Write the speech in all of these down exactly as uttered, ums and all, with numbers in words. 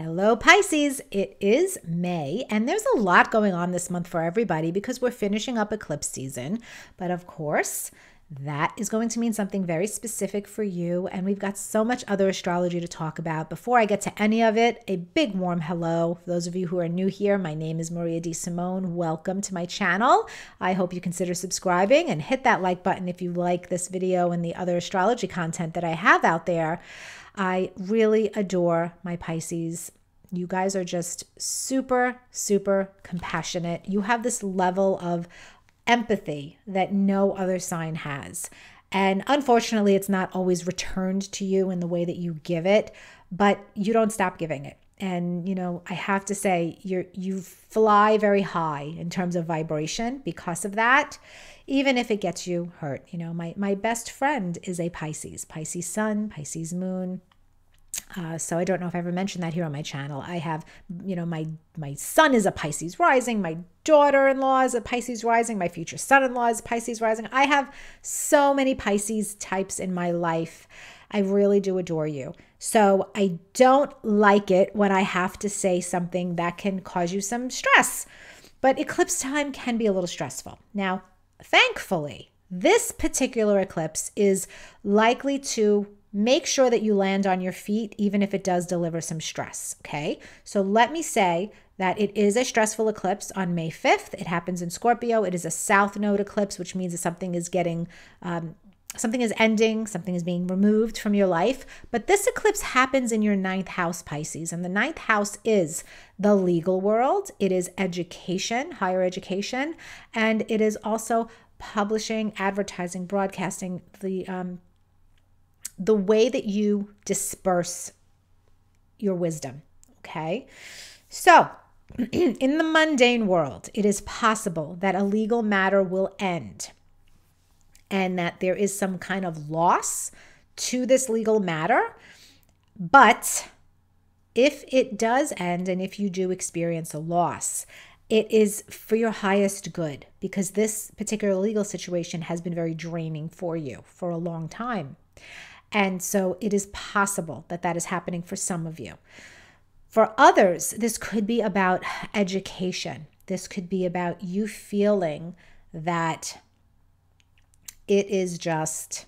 Hello Pisces, it is May and there's a lot going on this month for everybody because we're finishing up eclipse season, but of course that is going to mean something very specific for you, and we've got so much other astrology to talk about. Before I get to any of it, a big warm hello. For those of you who are new here, my name is Maria De Simone. Welcome to my channel. I hope you consider subscribing and hit that like button if you like this video and the other astrology content that I have out there. I really adore my Pisces. You guys are just super, super compassionate. You have this level of empathy that no other sign has. And unfortunately, it's not always returned to you in the way that you give it, but you don't stop giving it. And, you know, I have to say, you're, you fly very high in terms of vibration because of that, even if it gets you hurt. You know, my, my best friend is a Pisces, Pisces sun, Pisces moon. Uh, so I don't know if I ever mentioned that here on my channel. I have, you know, my, my son is a Pisces rising. My daughter-in-law is a Pisces rising. My future son-in-law is a Pisces rising. I have so many Pisces types in my life. I really do adore you. So I don't like it when I have to say something that can cause you some stress, but eclipse time can be a little stressful. Now, thankfully, this particular eclipse is likely to make sure that you land on your feet, even if it does deliver some stress, okay? So let me say that it is a stressful eclipse on May fifth. It happens in Scorpio. It is a south node eclipse, which means that something is getting, um, something is ending, something is being removed from your life. But this eclipse happens in your ninth house, Pisces, and the ninth house is the legal world. It is education, higher education, and it is also publishing, advertising, broadcasting, the um, the way that you disperse your wisdom, okay? So in the mundane world, it is possible that a legal matter will end and that there is some kind of loss to this legal matter. But if it does end and if you do experience a loss, it is for your highest good, because this particular legal situation has been very draining for you for a long time. And so it is possible that that is happening for some of you. For others, this could be about education. This could be about you feeling that it is just,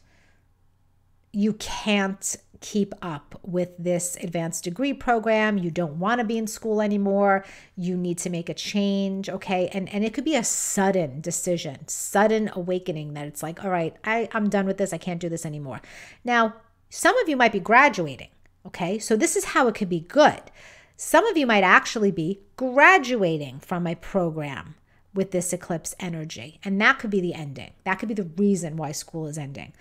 you can't keep up with this advanced degree program. You don't want to be in school anymore. You need to make a change, okay? And and it could be a sudden decision, sudden awakening that it's like, all right, I, I'm done with this. I can't do this anymore. Now, some of you might be graduating, okay? So this is how it could be good. Some of you might actually be graduating from a program with this eclipse energy, and that could be the ending. That could be the reason why school is ending.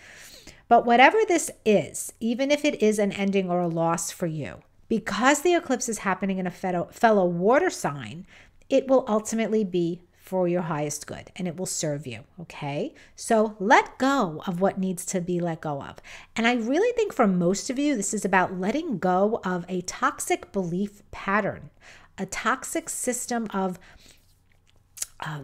But whatever this is, even if it is an ending or a loss for you, because the eclipse is happening in a fellow water sign, it will ultimately be for your highest good and it will serve you, okay? So let go of what needs to be let go of. And I really think for most of you, this is about letting go of a toxic belief pattern, a toxic system of uh,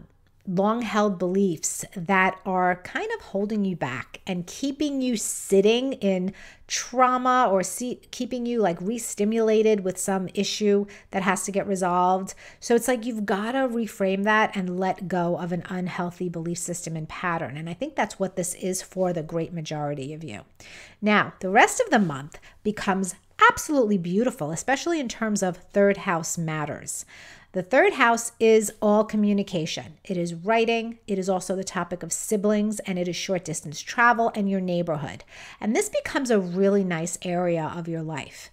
long-held beliefs that are kind of holding you back and keeping you sitting in trauma, or see, keeping you like re-stimulated with some issue that has to get resolved. So it's like you've got to reframe that and let go of an unhealthy belief system and pattern. And I think that's what this is for the great majority of you. Now, the rest of the month becomes absolutely beautiful, especially in terms of third house matters. The third house is all communication. It is writing. It is also the topic of siblings, and it is short distance travel and your neighborhood. And this becomes a really nice area of your life.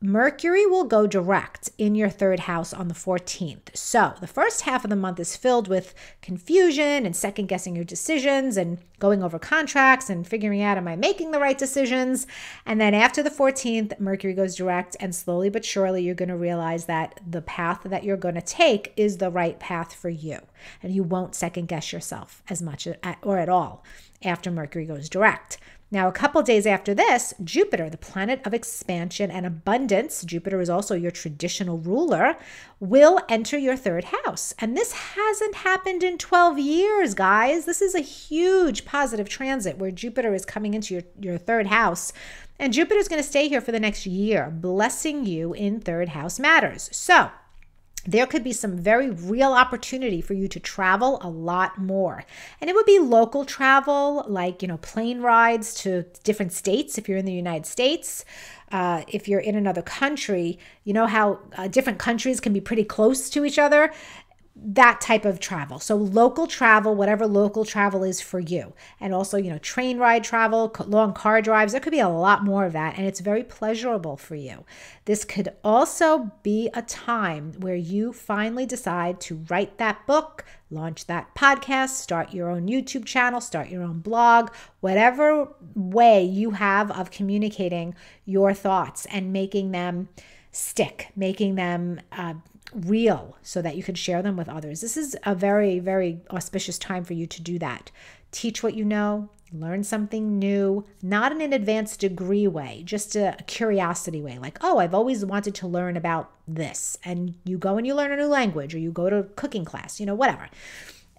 Mercury will go direct in your third house on the fourteenth. So the first half of the month is filled with confusion and second guessing your decisions and going over contracts and figuring out, am I making the right decisions? And then after the fourteenth, Mercury goes direct, and slowly but surely you're going to realize that the path that you're going to take is the right path for you. And you won't second guess yourself as much or at all after Mercury goes direct. Now, a couple days after this, Jupiter, the planet of expansion and abundance, Jupiter is also your traditional ruler, will enter your third house. And this hasn't happened in twelve years, guys. This is a huge positive transit where Jupiter is coming into your, your third house. And Jupiter is going to stay here for the next year, blessing you in third house matters. So there could be some very real opportunity for you to travel a lot more. And it would be local travel, like, you know, plane rides to different states if you're in the United States. Uh, if you're in another country, you know how uh, different countries can be pretty close to each other. That type of travel. So local travel, whatever local travel is for you. And also, you know, train ride travel, long car drives, there could be a lot more of that. And it's very pleasurable for you. This could also be a time where you finally decide to write that book, launch that podcast, start your own YouTube channel, start your own blog, whatever way you have of communicating your thoughts and making them stick, making them uh, real so that you can share them with others. This is a very, very auspicious time for you to do that. Teach what you know, learn something new, not in an advanced degree way, just a curiosity way. Like, oh, I've always wanted to learn about this. And you go and you learn a new language, or you go to cooking class, you know, whatever.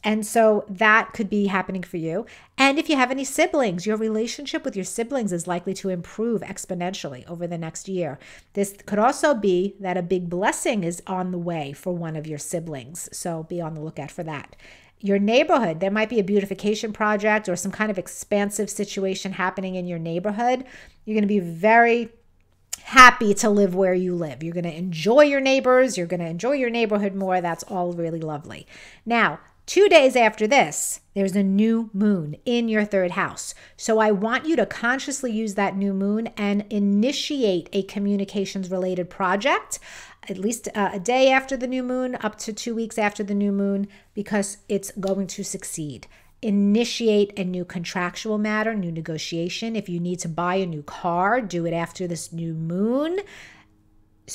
And so that could be happening for you. And if you have any siblings, your relationship with your siblings is likely to improve exponentially over the next year. This could also be that a big blessing is on the way for one of your siblings. So be on the lookout for that. Your neighborhood, there might be a beautification project or some kind of expansive situation happening in your neighborhood. You're going to be very happy to live where you live. You're going to enjoy your neighbors. You're going to enjoy your neighborhood more. That's all really lovely. Now, two days after this, there's a new moon in your third house. So I want you to consciously use that new moon and initiate a communications related project, at least a day after the new moon, up to two weeks after the new moon, because it's going to succeed. Initiate a new contractual matter, new negotiation. If you need to buy a new car, do it after this new moon.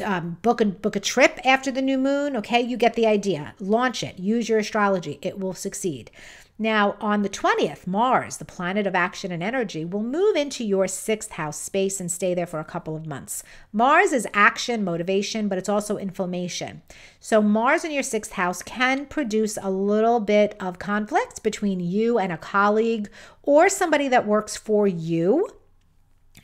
Um, book a, book a trip after the new moon. Okay, you get the idea. Launch it. Use your astrology. It will succeed. Now, on the twentieth, Mars, the planet of action and energy, will move into your sixth house space and stay there for a couple of months. Mars is action, motivation, but it's also inflammation. So Mars in your sixth house can produce a little bit of conflict between you and a colleague or somebody that works for you.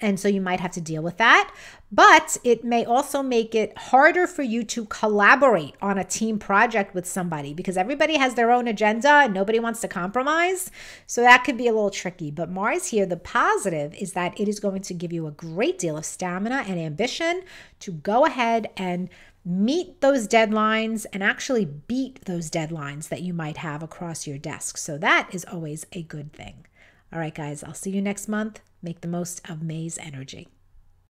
And so you might have to deal with that, but it may also make it harder for you to collaborate on a team project with somebody because everybody has their own agenda and nobody wants to compromise. So that could be a little tricky, but Mars here, the positive is that it is going to give you a great deal of stamina and ambition to go ahead and meet those deadlines and actually beat those deadlines that you might have across your desk. So that is always a good thing. All right, guys, I'll see you next month. Make the most of May's energy.